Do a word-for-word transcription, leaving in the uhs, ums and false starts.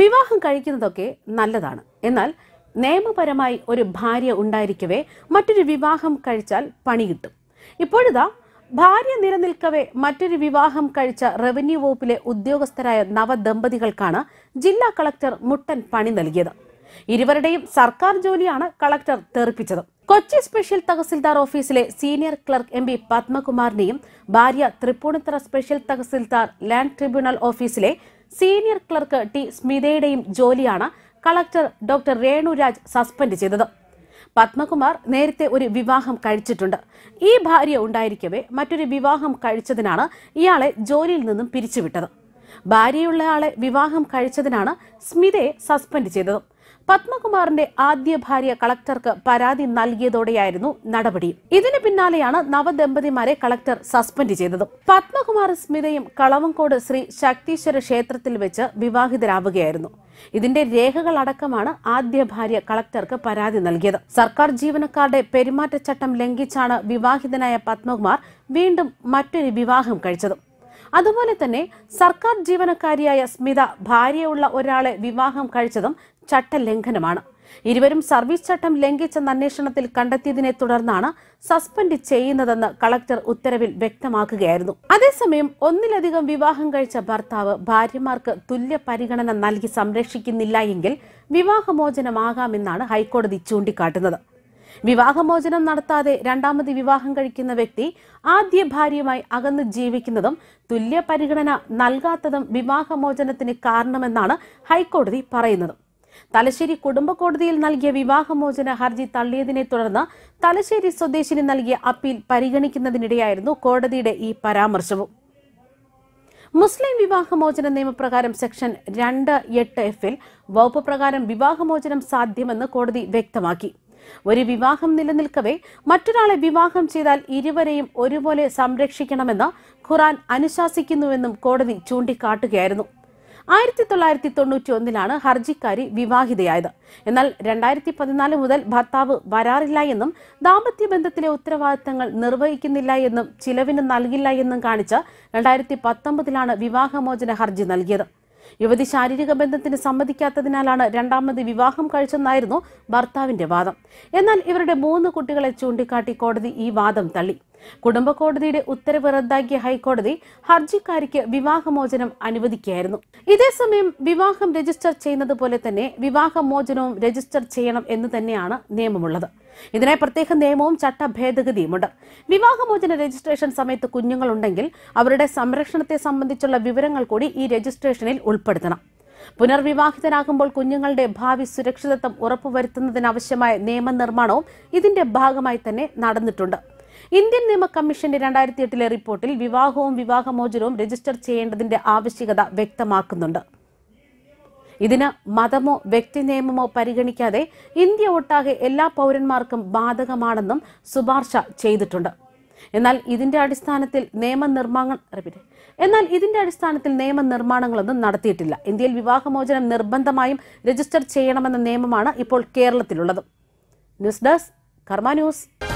വിവാഹം കഴിക്കുന്നതൊക്കെ നല്ലതാണ്. എന്നാൽ നിയമപരമായി ഒരു ഭാര്യ ഉണ്ടായിരിക്കവേ മറ്റൊരു വിവാഹം കഴിച്ചാൽ പണി കിട്ടും. ഇപ്പോഴിതാ ഭാര്യ നിലനിൽക്കവേ മറ്റൊരു വിവാഹം കഴിച്ച റവന്യൂ വകുപ്പിലെ ഉദ്യോഗസ്ഥരായ നവദമ്പതികൾക്കാണ് ജില്ലാ കളക്ടർ മുട്ടൻ പണി നൽകിയത്. ഇരുവരുടെയും സർക്കാർ ജോലിയാണ് കളക്ടർ തെറിപ്പിച്ചത്. കൊച്ചി സ്പെഷ്യൽ തഹസിൽദാർ ഓഫീസിലെ സീനിയർ ക്ലർക്ക് എം പി പത്മകുമാറിനെയും ഭാര്യ Tripunithura special tahsildar land tribunal ഓഫീസിലെ സീനിയർ ക്ലർക്ക് ടി സ്മിതയുടെയും ജോലിയാണ് collector doctor Renu Raj suspend ചെയ്തത്. പത്മകുമാർ നേരത്തെ ഒരു വിവാഹം കഴിച്ചിട്ടുണ്ട്. ഈ ഭാര്യ ഉണ്ടായിരിക്കവേ മറ്റൊരു വിവാഹം കഴിച്ചതിനാണ് ഇയാളെ ജോലിയിൽ നിന്നും പിരിച്ചുവിട്ടത്. ഭാര്യയുള്ളയാളെ വിവാഹം കഴിച്ചതിനാണ് സ്മിതയെ സസ്പെൻഡ് ചെയ്തത്. പത്മകുമാറിന്റെ ആദ്യ ഭാര്യ കളക്ടർക്ക് പരാതി നൽകിയതോടെയായിരുന്നു നടപടി. ഇതിനു പിന്നാലെയാണ് നവദമ്പതിമാരെ കളക്ടർ സസ്പെൻഡ് ചെയ്തത്. പത്മകുമാർ സ്മിതയും കളവങ്കോട് ശ്രീ ശക്തീശ്വര ക്ഷേത്രത്തിൽ വെച്ച് വിവാഹിതരാവുകയായിരുന്നു. ഇതിന്റെ രേഖകളടക്കമാണ് ആദ്യ ഭാര്യ കളക്ടർക്ക് പരാതി നൽകിയത്. സർക്കാർ ജീവനക്കാരുടെ പെരുമാറ്റച്ചട്ടം ലംഘിച്ചാണ് വിവാഹിതനായ പത്മകുമാർ വീണ്ടും മറ്റൊരു വിവാഹം കഴിച്ചത്. അതുപോലെ തന്നെ സർക്കാർ ജീവനക്കാരിയായ സ്മിത ഭാര്യയുള്ള ഒരാളെ വിവാഹം കഴിച്ചതും ചട്ടലംഘനമാണ്. ഇരുവരും സർവീസ് ചട്ടം ലംഘിച്ചെന്ന അന്വേഷണത്തിൽ കണ്ടെത്തിയതിനെ തുടർന്നാണ് സസ്പെൻഡ് ചെയ്യുന്നതെന്ന് കളക്ടർ ഉത്തരവിൽ വ്യക്തമാക്കുകയായിരുന്നു. അതേസമയം ഒന്നിലധികം വിവാഹം കഴിച്ച ഭർത്താവ് ഭാര്യമാർക്ക് തുല്യ പരിഗണന നൽകി സംരക്ഷിക്കുന്നില്ല എങ്കിൽ വിവാഹമോചനമാകാമെന്നാണ് ഹൈക്കോടതി ചൂണ്ടിക്കാട്ടുന്നത്. വിവാഹമോചനം നടത്താതെ രണ്ടാമത് വിവാഹം കഴിക്കുന്ന വ്യക്തി ആദ്യ ഭാര്യയുമായി അകന്ന് ജീവിക്കുന്നതും തുല്യ പരിഗണന നൽകാത്തതും വിവാഹമോചനത്തിന് കാരണമെന്നാണ് ഹൈക്കോടതി പറയുന്നത്. തലശ്ശേരി കുടുംബ കോടതിയിൽ നൽകിയ വിവാഹമോചന ഹർജി തള്ളിയതിനെ തുടർന്ന് തലശ്ശേരി സ്വദേശിനി നൽകിയ അപ്പീൽ പരിഗണിക്കുന്നതിനിടെയായിരുന്നു കോടതിയുടെ ഈ പരാമർശവും. മുസ്ലിം വിവാഹമോചന നിയമപ്രകാരം സെക്ഷൻ രണ്ട് എട്ട് എഫിൽ വകുപ്പ് പ്രകാരം വിവാഹമോചനം സാധ്യമെന്ന് കോടതി വ്യക്തമാക്കി. ഒരു വിവാഹം നിലനിൽക്കവേ മറ്റൊരാളെ വിവാഹം ചെയ്താൽ ഇരുവരെയും ഒരുപോലെ സംരക്ഷിക്കണമെന്ന് ഖുർആൻ അനുശാസിക്കുന്നുവെന്നും കോടതി ചൂണ്ടിക്കാട്ടുകയായിരുന്നു. ആയിരത്തി തൊള്ളായിരത്തി തൊണ്ണൂറ്റി ഒന്നിലാണ് ഹർജിക്കാരി വിവാഹിതയായത്. എന്നാൽ രണ്ടായിരത്തി പതിനാല് മുതൽ ഭർത്താവ് വരാറില്ല എന്നും ദാമ്പത്യ ബന്ധത്തിലെ ഉത്തരവാദിത്തങ്ങൾ നിർവഹിക്കുന്നില്ല എന്നും ചിലവിന് നൽകില്ല എന്നും കാണിച്ച് രണ്ടായിരത്തി പത്തൊമ്പതിലാണ് വിവാഹമോചന ഹർജി നൽകിയത്. യുവതി ശാരീരിക ബന്ധത്തിന് സമ്മതിക്കാത്തതിനാലാണ് രണ്ടാമത് വിവാഹം കഴിച്ചെന്നായിരുന്നു ഭർത്താവിന്റെ വാദം. എന്നാൽ ഇവരുടെ മൂന്ന് കുട്ടികളെ ചൂണ്ടിക്കാട്ടി കോടതി ഈ വാദം തള്ളി. കുടുംബ കോടതിയുടെ ഉത്തരവ് റദ്ദാക്കിയ ഹൈക്കോടതി ഹർജിക്കാരിക്ക് വിവാഹമോചനം അനുവദിക്കുകയായിരുന്നു. ഇതേസമയം വിവാഹം രജിസ്റ്റർ ചെയ്യുന്നത് പോലെ തന്നെ വിവാഹമോചനവും രജിസ്റ്റർ ചെയ്യണം എന്ന് തന്നെയാണ് നിയമമുള്ളത്. ഇതിനായി പ്രത്യേക നിയമവും ചട്ട ഭേദഗതിയുമുണ്ട്. വിവാഹമോചന രജിസ്ട്രേഷൻ സമയത്ത് കുഞ്ഞുങ്ങളുണ്ടെങ്കിൽ അവരുടെ സംരക്ഷണത്തെ സംബന്ധിച്ചുള്ള വിവരങ്ങൾ കൂടി ഈ രജിസ്ട്രേഷനിൽ ഉൾപ്പെടുത്തണം. പുനർവിവാഹിതരാകുമ്പോൾ കുഞ്ഞുങ്ങളുടെ ഭാവി സുരക്ഷിതത്വം ഉറപ്പുവരുത്തുന്നതിനാവശ്യമായ നിയമനിർമ്മാണവും ഇതിന്റെ ഭാഗമായി തന്നെ നടന്നിട്ടുണ്ട്. ഇന്ത്യൻ നിയമ കമ്മീഷന്റെ രണ്ടായിരത്തി എട്ടിലെ റിപ്പോർട്ടിൽ വിവാഹവും വിവാഹമോചനവും രജിസ്റ്റർ ചെയ്യേണ്ടതിന്റെ ആവശ്യകത വ്യക്തമാക്കുന്നുണ്ട്. ഇതിന് മതമോ വ്യക്തി നിയമമോ പരിഗണിക്കാതെ ഇന്ത്യ ഒട്ടാകെ എല്ലാ പൗരന്മാർക്കും ബാധകമാണെന്നും ശുപാർശ ചെയ്തിട്ടുണ്ട്. എന്നാൽ ഇതിന്റെ അടിസ്ഥാനത്തിൽ നിയമനിർമ്മാണ എന്നാൽ ഇതിന്റെ അടിസ്ഥാനത്തിൽ നിയമനിർമ്മാണങ്ങളൊന്നും നടത്തിയിട്ടില്ല. ഇന്ത്യയിൽ വിവാഹമോചനം നിർബന്ധമായും രജിസ്റ്റർ ചെയ്യണമെന്ന നിയമമാണ് ഇപ്പോൾ കേരളത്തിലുള്ളത്. News desk Karma news.